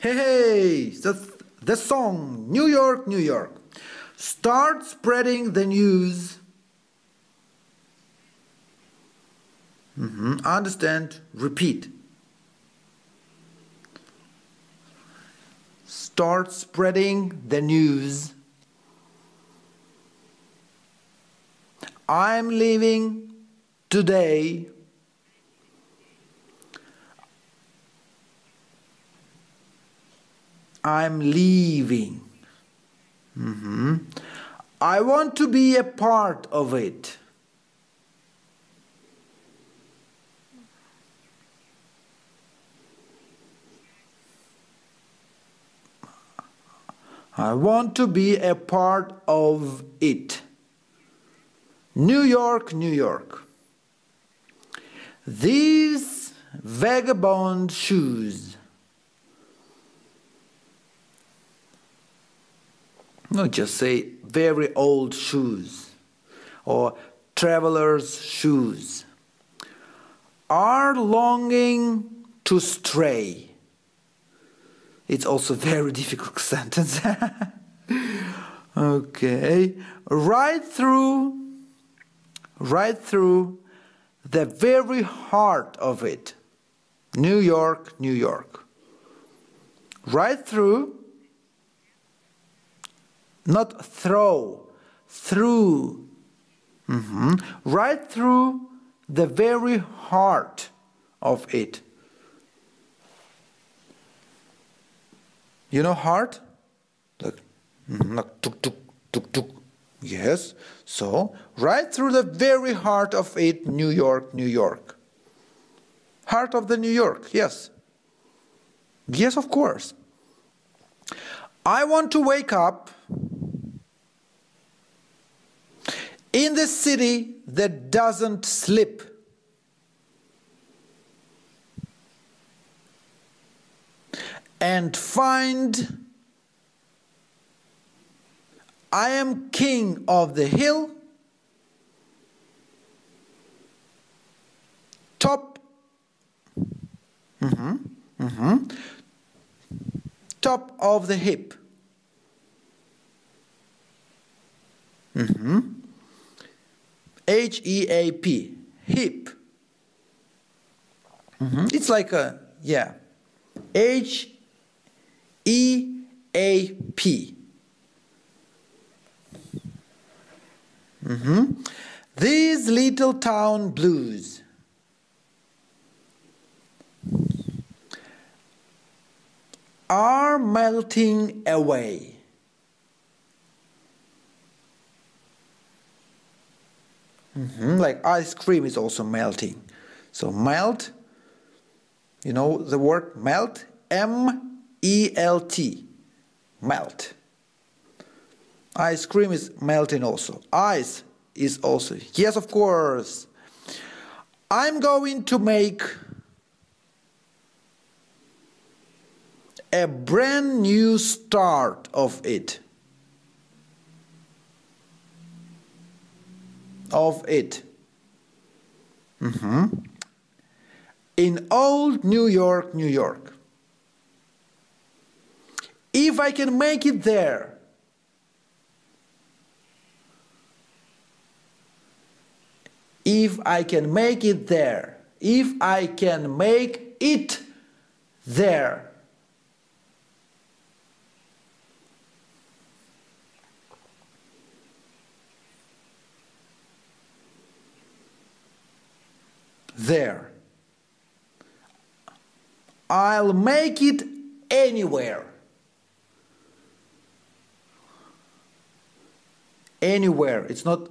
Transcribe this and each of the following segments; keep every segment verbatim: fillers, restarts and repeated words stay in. Hey, hey, the, the song New York, New York. Start spreading the news. Mm-hmm. Understand, repeat. Start spreading the news. I'm leaving today. I'm leaving. Mm-hmm. I want to be a part of it. I want to be a part of it. New York, New York. These vagabond shoes. No, just say very old shoes or traveler's shoes are longing to stray. It's also a very difficult sentence. Okay. Right through, right through the very heart of it. New York, New York. Right through. Not throw, through, mm-hmm. Right through the very heart of it. You know heart? Like, mm-hmm. Like tuk, tuk, tuk, tuk. Yes, so right through the very heart of it, New York, New York. Heart of the New York, yes. Yes, of course. I want to wake up in the city that doesn't sleep. And find I am king of the hill, top, mm-hmm, mm-hmm, top of the hip. Mm-hmm. H E A P, hip. Mm-hmm. It's like a, yeah, H E A P. Mm-hmm. These little town blues. Are melting away. Mm-hmm. Like ice cream is also melting. So melt, you know the word melt? M E L T, melt. Ice cream is melting also. Ice is also, yes of course. I'm going to make a brand new start of it. Of it. Mm-hmm. In old New York, New York. If I can make it there, if I can make it there, if I can make it there, there. I'll make it anywhere. Anywhere. It's not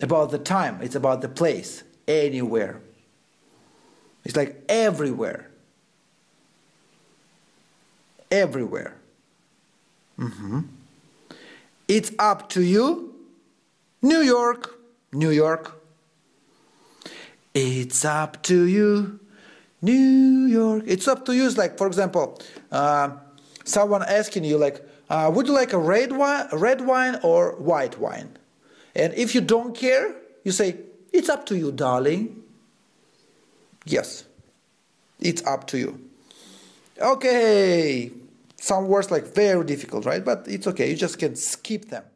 about the time, it's about the place. Anywhere. It's like everywhere. Everywhere. Mm-hmm. It's up to you. New York, New York. It's up to you, New York. It's up to you. It's like, for example, uh, someone asking you, like, uh, would you like a red wine, red wine or white wine? And if you don't care, you say, it's up to you, darling. Yes, it's up to you. Okay, some words like very difficult, right? But it's okay, you just can skip them.